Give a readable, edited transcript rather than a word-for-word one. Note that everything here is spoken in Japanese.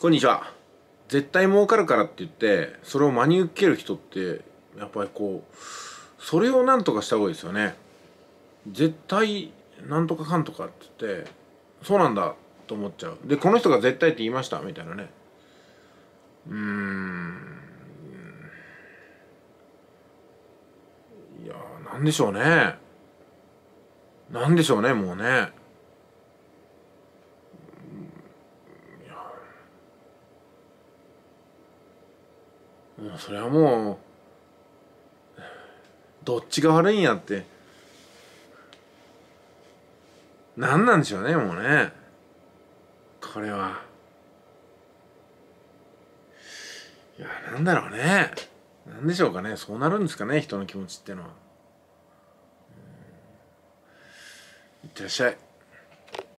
こんにちは。絶対儲かるからって言ってそれを真に受ける人ってやっぱりこうそれをなんとかした方がいいですよね。絶対なんとかかんとかって言ってそうなんだと思っちゃう。でこの人が絶対って言いましたみたいなね。いやーなんでしょうね。なんでしょうねもうね。もうそれはもうどっちが悪いんやって何なんでしょうねもうね。これはいやなんだろうね。なんでしょうかね。そうなるんですかね人の気持ちってのは。いってらっしゃい。